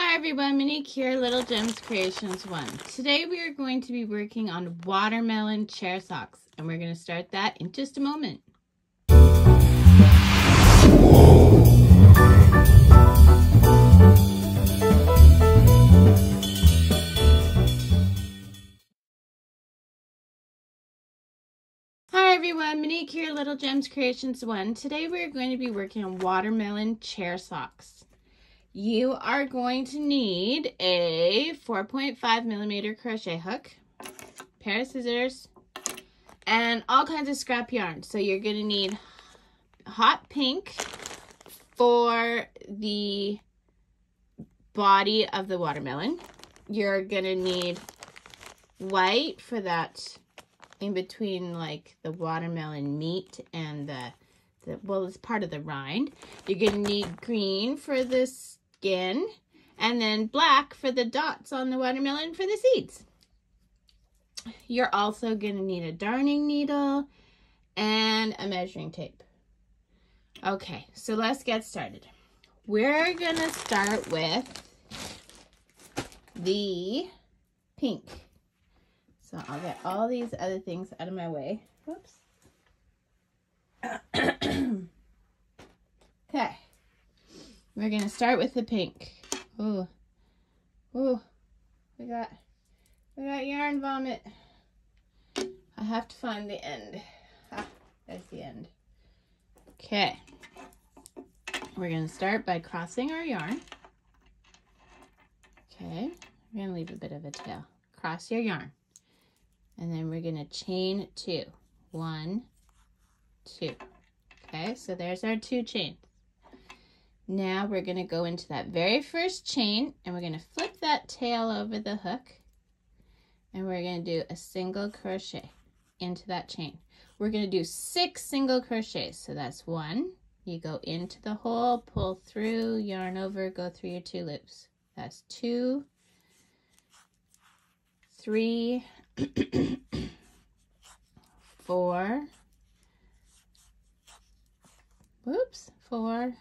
Hi everyone, Monique here, Little Gems Creations 1. Today we are going to be working on watermelon chair socks, and we're going to start that in just a moment. Hi everyone, Monique here, Little Gems Creations 1. Today we are going to be working on watermelon chair socks. You are going to need a 4.5mm crochet hook, pair of scissors, and all kinds of scrap yarn. So you're going to need hot pink for the body of the watermelon. You're going to need white for that in between, like the watermelon meat and well, it's part of the rind. You're going to need green for this skin, and then black for the dots on the watermelon for the seeds. You're also going to need a darning needle and a measuring tape. Okay, so let's get started. We're going to start with the pink. So I'll get all these other things out of my way. Oops. Okay. We're going to start with the pink. Ooh. Ooh. We got yarn vomit. I have to find the end. Ah, there's the end. Okay. We're going to start by crossing our yarn. Okay. We're going to leave a bit of a tail. Cross your yarn. And then we're going to chain two. One, two. Okay. So there's our two chains. Now we're going to go into that very first chain, and we're going to flip that tail over the hook, and we're going to do a single crochet into that chain. We're going to do 6 single crochets. So that's 1, you go into the hole, pull through, yarn over, go through your 2 loops. That's 2, 3, 4, whoops, 4,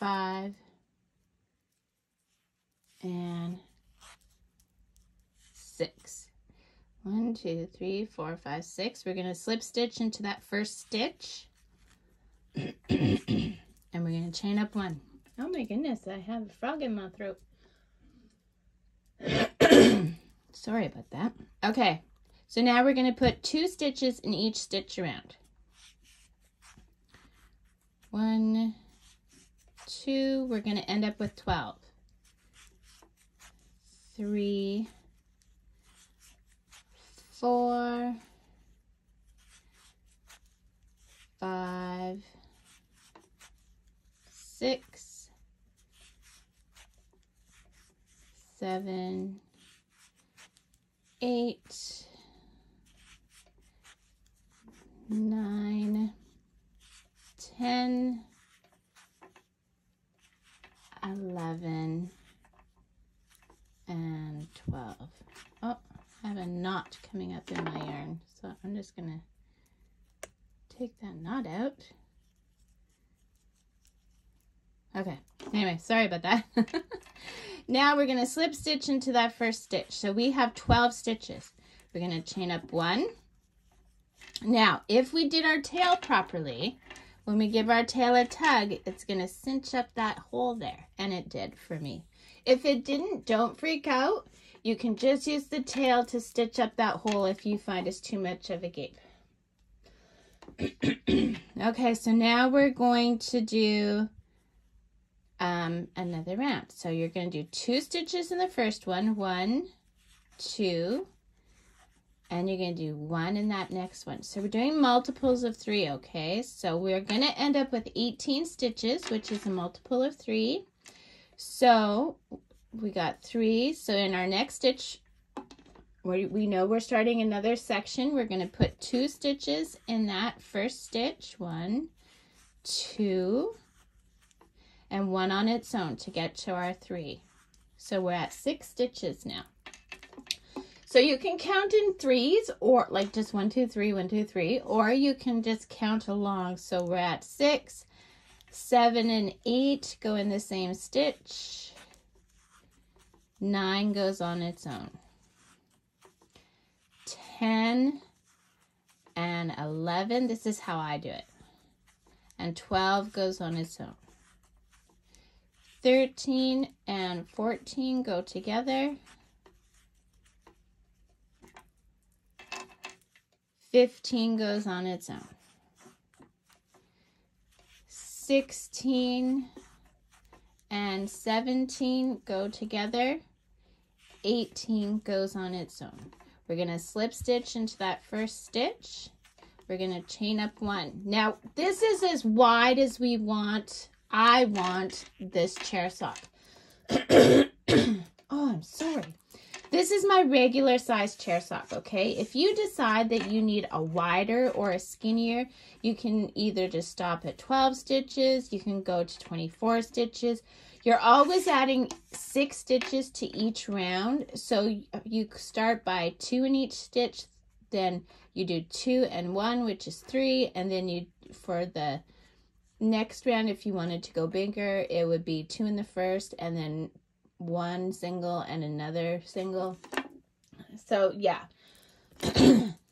5 and 6. 1, 2, 3, 4, 5, 6. We're going to slip stitch into that first stitch and we're going to chain up 1. Oh my goodness, I have a frog in my throat. Sorry about that. Okay, so now we're going to put 2 stitches in each stitch around. 1, 2, we're going to end up with 12. 3, 4, 5, 6, 7, 8, 9, 10. 11 and 12. Oh, I have a knot coming up in my yarn, so I'm just gonna take that knot out. Okay, anyway, sorry about that. Now we're gonna slip stitch into that first stitch. So we have 12 stitches. We're gonna chain up 1. Now, if we did our tail properly, when we give our tail a tug, it's going to cinch up that hole there. And it did for me. If it didn't, don't freak out. You can just use the tail to stitch up that hole if you find it's too much of a gape. Okay, so now we're going to do another round. So you're going to do 2 stitches in the first one. 1, 2. And you're going to do 1 in that next one. So we're doing multiples of 3, okay? So we're going to end up with 18 stitches, which is a multiple of 3. So we got 3. So in our next stitch, we know we're starting another section. We're going to put 2 stitches in that first stitch. 1, 2, and 1 on its own to get to our 3. So we're at 6 stitches now. So you can count in threes, or like just 1, 2, 3, 1, 2, 3, or you can just count along. So we're at 6 7 and 8 go in the same stitch. 9 goes on its own. 10 and 11, this is how I do it. And 12 goes on its own. 13 and 14 go together. 15 goes on its own. 16 and 17 go together. 18 goes on its own. We're going to slip stitch into that first stitch. We're going to chain up one. Now, this is as wide as we want. I want this chair sock. Oh, I'm sorry. This is my regular size chair sock, okay? If you decide that you need a wider or a skinnier, you can either just stop at 12 stitches, you can go to 24 stitches. You're always adding 6 stitches to each round, so you start by 2 in each stitch, then you do 2 and 1, which is 3, and then you, for the next round, if you wanted to go bigger, it would be 2 in the first, and then 1 single and another single. So yeah.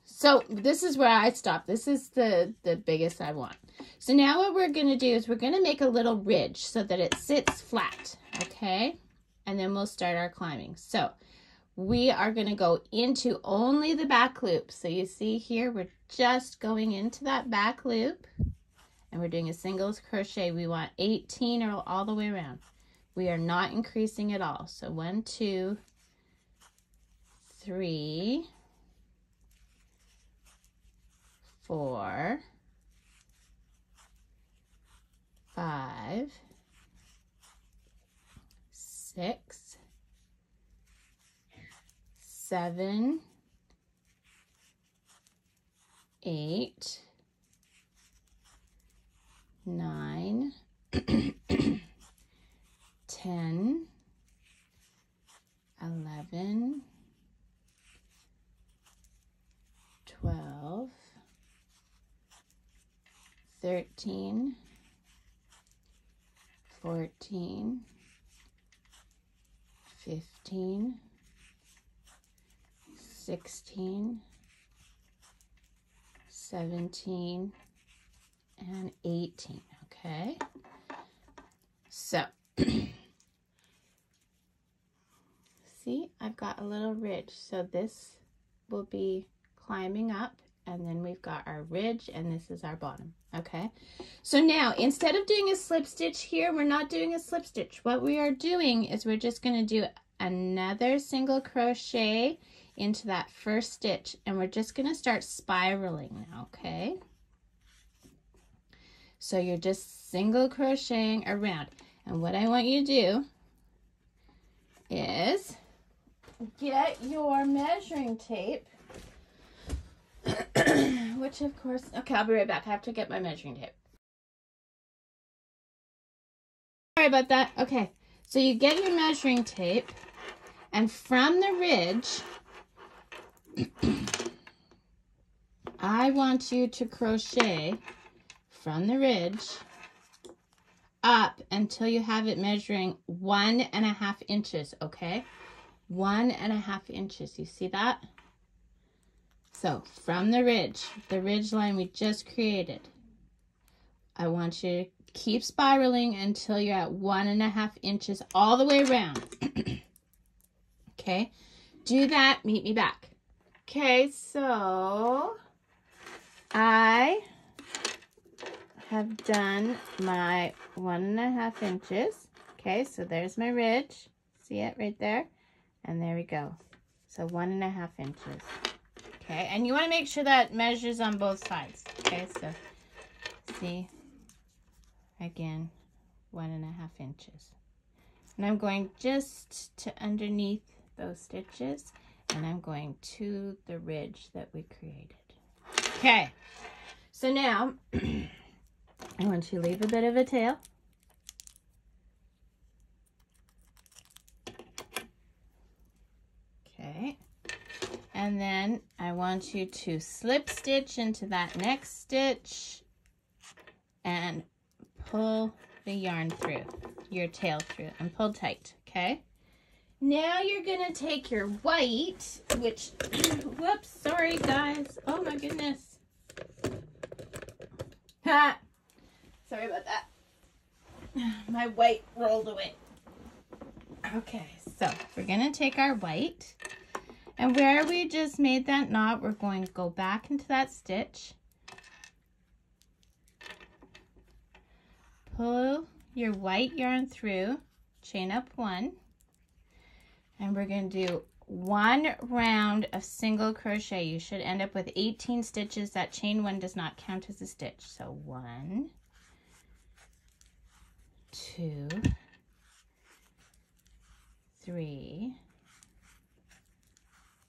So this is where I stop. This is the biggest I want. So now what we're going to do is we're going to make a little ridge so that it sits flat, okay? And then we'll start our climbing. So we are going to go into only the back loop. So you see here, we're just going into that back loop and we're doing a single crochet. We want 18 or all the way around. We are not increasing at all. So 1, 2, 3, 4, 5, 6, 7, 8, 9, 10, 11, 12, 13, 14, 15, 16, 17, and 18, okay? So, see, I've got a little ridge. So this will be climbing up, and then we've got our ridge, and this is our bottom, okay? So now, instead of doing a slip stitch here, we're not doing a slip stitch. What we are doing is we're just gonna do another single crochet into that first stitch, and we're just gonna start spiraling now, okay? So you're just single crocheting around. And what I want you to do is get your measuring tape, which of course, okay, I'll be right back. I have to get my measuring tape. Sorry about that. Okay, so you get your measuring tape, and from the ridge, I want you to crochet from the ridge up until you have it measuring 1.5 inches, okay? 1.5 inches, you see that? So from the ridge line we just created, I want you to keep spiraling until you're at 1.5 inches all the way around. Okay, do that, meet me back. Okay, so I have done my 1.5 inches. Okay, so there's my ridge. See it right there? And there we go. So 1.5 inches. Okay, and you want to make sure that measures on both sides. Okay, so see, again, 1.5 inches. And I'm going just to underneath those stitches, and I'm going to the ridge that we created. Okay, so now, I want you to leave a bit of a tail. Okay. And then I want you to slip stitch into that next stitch and pull the yarn through, your tail through, and pull tight, okay? Now you're gonna take your white, which, whoops, sorry guys. Oh my goodness. Ha! Sorry about that. My white rolled away. Okay, so we're gonna take our white, and where we just made that knot, we're going to go back into that stitch. Pull your white yarn through, chain up one, and we're gonna do one round of single crochet. You should end up with 18 stitches. That chain one does not count as a stitch. So 1, 2, 3,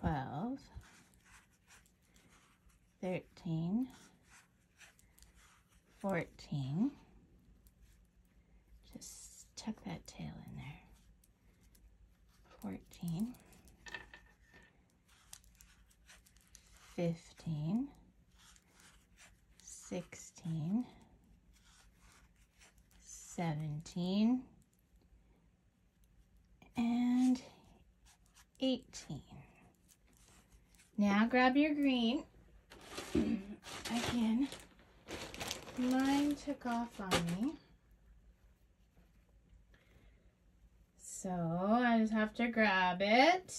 12, 13, 14. Just tuck that tail in there. 14, 15, 16, 17, and 18. Now grab your green. Again, mine took off on me. So I just have to grab it.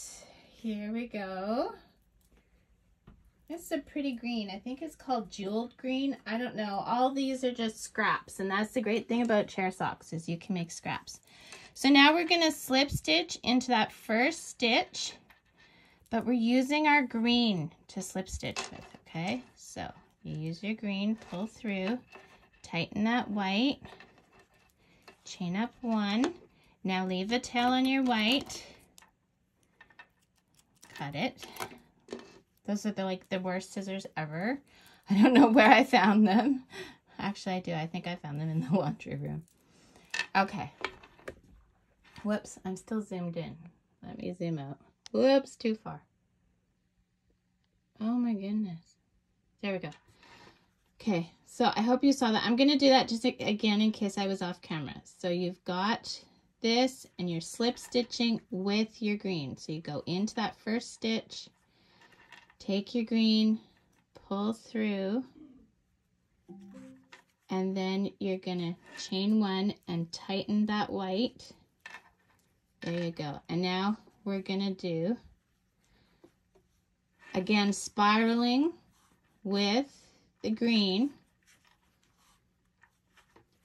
Here we go. This is a pretty green. I think it's called jeweled green. I don't know. All these are just scraps, and that's the great thing about chair socks is you can make scraps. So now we're going to slip stitch into that first stitch, but we're using our green to slip stitch with, okay? So you use your green, pull through, tighten that white, chain up one. Now leave the tail on your white, cut it. Those are like the worst scissors ever. I don't know where I found them. Actually, I do. I think I found them in the laundry room. Okay. Whoops, I'm still zoomed in. Let me zoom out. Whoops, too far. Oh my goodness. There we go. Okay, so I hope you saw that. I'm going to do that just again in case I was off camera. So you've got this and you're slip stitching with your green. So you go into that first stitch, take your green, pull through, and then you're going to chain one and tighten that white. There you go. And now we're gonna do, again, spiraling with the green,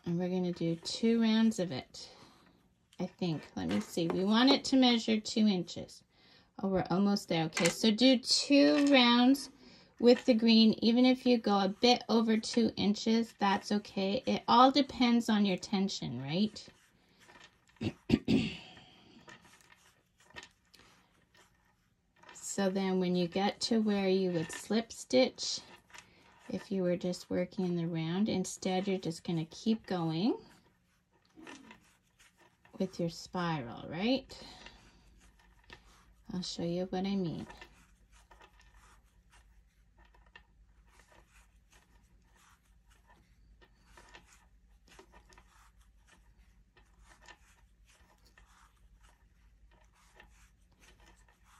and we're gonna do 2 rounds of it, I think. Let me see, we want it to measure 2 inches. Oh, we're almost there. Okay, so do 2 rounds with the green. Even if you go a bit over 2 inches, that's okay. It all depends on your tension, right? So then when you get to where you would slip stitch, if you were just working in the round, instead you're just going to keep going with your spiral, right? I'll show you what I mean.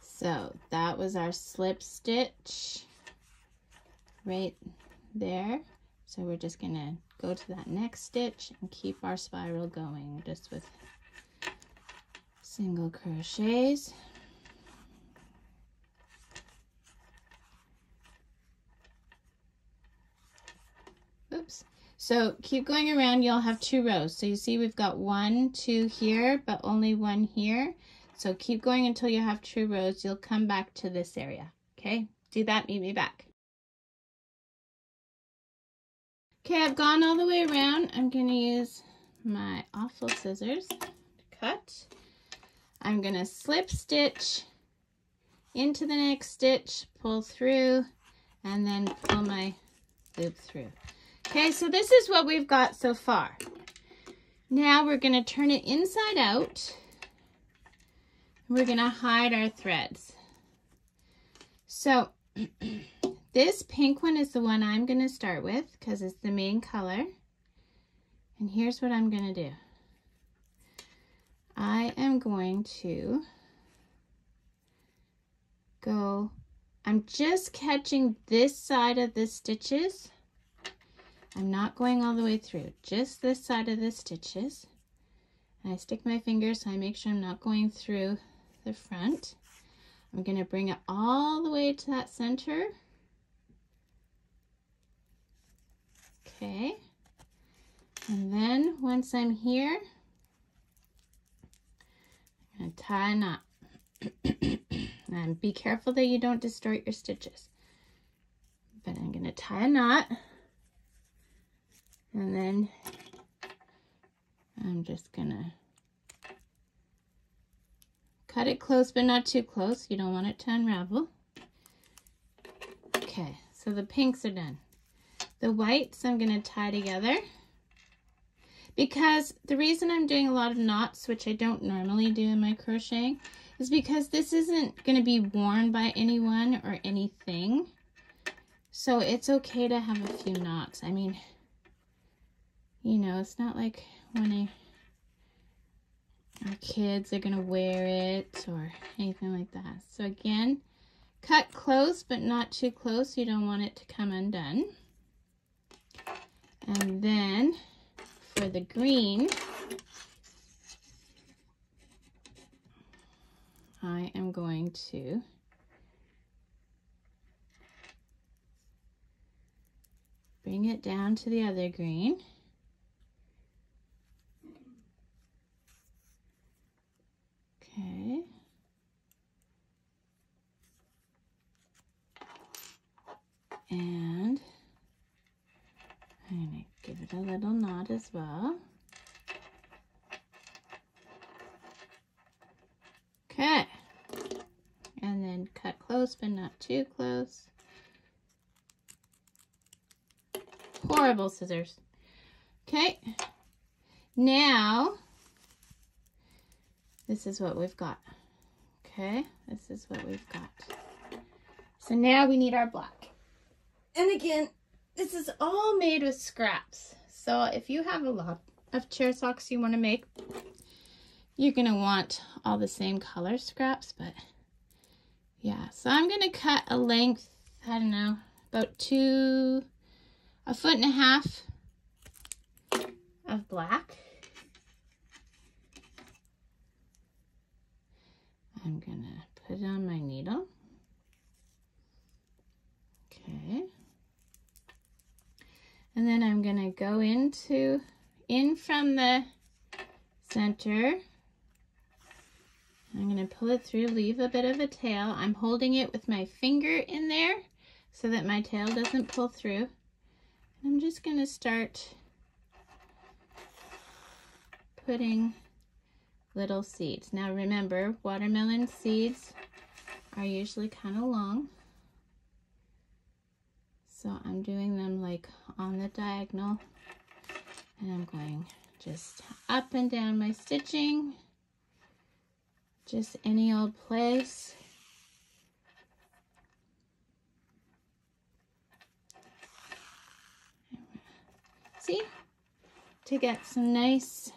So that was our slip stitch right there. So we're just gonna go to that next stitch and keep our spiral going just with single crochets. Oops. So keep going around, you'll have 2 rows. So you see we've got 1, 2 here, but only 1 here. So keep going until you have 2 rows. You'll come back to this area. Okay, do that, meet me back. Okay, I've gone all the way around. I'm gonna use my awful scissors to cut. I'm going to slip stitch into the next stitch, pull through, and then pull my loop through. Okay, so this is what we've got so far. Now we're going to turn it inside out. We're going to hide our threads. So this pink one is the one I'm going to start with because it's the main color. And here's what I'm going to do. I am going to go, I'm just catching this side of the stitches. I'm not going all the way through, just this side of the stitches. And I stick my finger so I make sure I'm not going through the front. I'm going to bring it all the way to that center. Okay. And then once I'm here, I'm going to tie a knot. And be careful that you don't distort your stitches. But I'm going to tie a knot. And then I'm just going to cut it close, but not too close. You don't want it to unravel. Okay, so the pinks are done. The whites I'm going to tie together. Because the reason I'm doing a lot of knots, which I don't normally do in my crocheting, is because this isn't going to be worn by anyone or anything. So it's okay to have a few knots. I mean, you know, it's not like when our kids are going to wear it or anything like that. So again, cut close, but not too close. You don't want it to come undone. And then for the green, I am going to bring it down to the other green. Okay. And I'm going to give it a little knot as well. Okay. And then cut close, but not too close. Horrible scissors. Okay. Now, this is what we've got. Okay. This is what we've got. So now we need our black. And again, this is all made with scraps. So if you have a lot of chair socks you want to make, you're going to want all the same color scraps, but yeah. So I'm going to cut a length, I don't know, about a foot and a half of black. I'm going to put it on my needle. Okay. And then I'm going to go in from the center. I'm going to pull it through, leave a bit of a tail. I'm holding it with my finger in there so that my tail doesn't pull through. I'm just going to start putting little seeds. Now remember, watermelon seeds are usually kind of long. So I'm doing them like on the diagonal, and I'm going just up and down my stitching, just any old place. See, to get some nice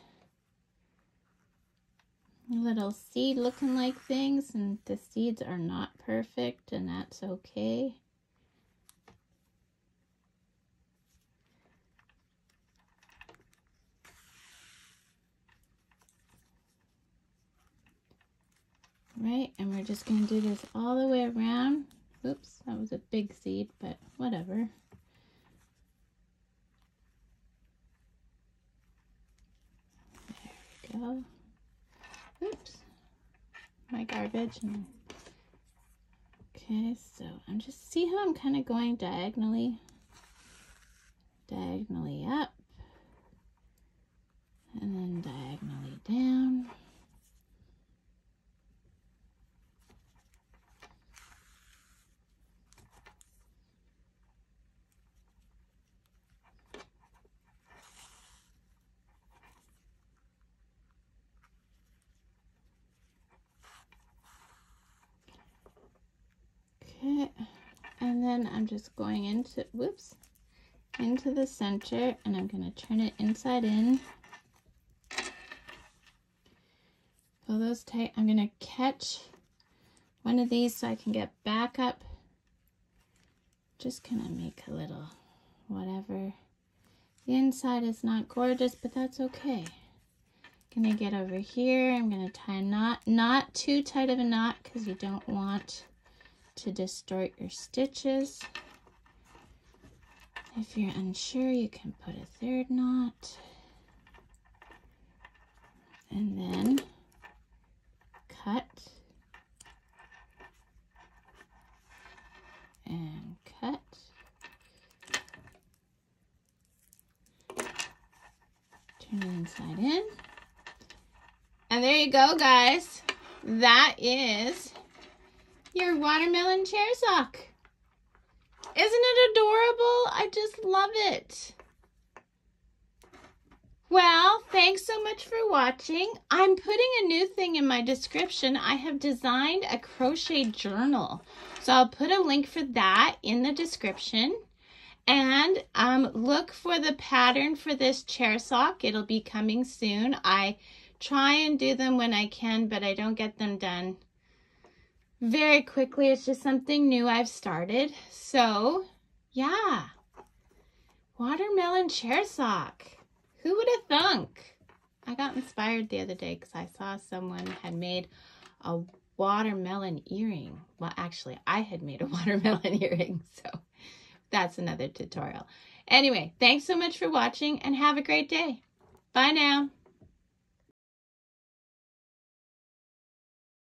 little seed looking like things, and the seeds are not perfect, and that's okay. Right, and we're just going to do this all the way around. Oops, that was a big seed, but whatever. There we go. Oops, my garbage. Okay, so I'm just, see how I'm kind of going diagonally up, and then diagonally down. then I'm just going into, whoops, into the center, and I'm going to turn it inside in. Pull those tight. I'm going to catch one of these so I can get back up. Just kind of make a little whatever. The inside is not gorgeous, but that's okay. Gonna get over here. I'm gonna tie a knot, not too tight of a knot because you don't want to distort your stitches. If you're unsure, you can put a third knot. And then cut. And cut. Turn the inside in. And there you go, guys. That is your watermelon chair sock. Isn't it adorable? I just love it. Well, thanks so much for watching. I'm putting a new thing in my description. I have designed a crochet journal. So I'll put a link for that in the description. And look for the pattern for this chair sock. It'll be coming soon. I try and do them when I can, but I don't get them done very quickly. It's just something new I've started. So, yeah. Watermelon chair sock. Who would have thunk? I got inspired the other day because I saw someone had made a watermelon earring. Well, actually, I had made a watermelon earring, so that's another tutorial. Anyway, thanks so much for watching and have a great day. Bye now.